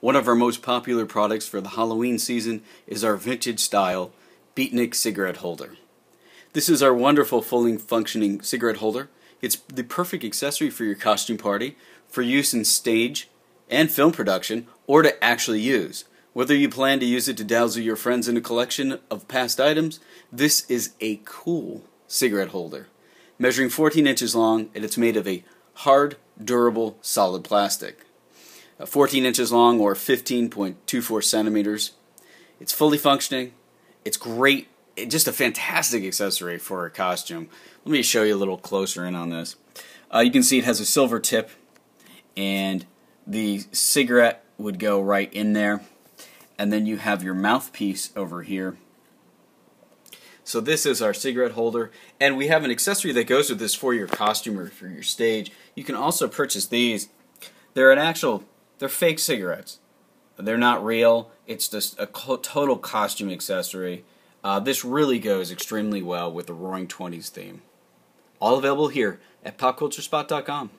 One of our most popular products for the Halloween season is our vintage style Beatnik cigarette holder. This is our wonderful fully functioning cigarette holder. It's the perfect accessory for your costume party, for use in stage and film production, or to actually use. Whether you plan to use it to dazzle your friends in a collection of past items, this is a cool cigarette holder. Measuring 14 inches long, and it's made of a hard, durable, solid plastic. 14 inches long, or 15.24 centimeters. It's fully functioning. It's great. It's just a fantastic accessory for a costume. Let me show you a little closer in on this. You can see it has a silver tip, and the cigarette would go right in there, and then you have your mouthpiece over here. So this is our cigarette holder, and we have an accessory that goes with this for your costume or for your stage. You can also purchase these. They're fake cigarettes. They're not real. It's just a total costume accessory. This really goes extremely well with the Roaring 20s theme. All available here at PopCultureSpot.com.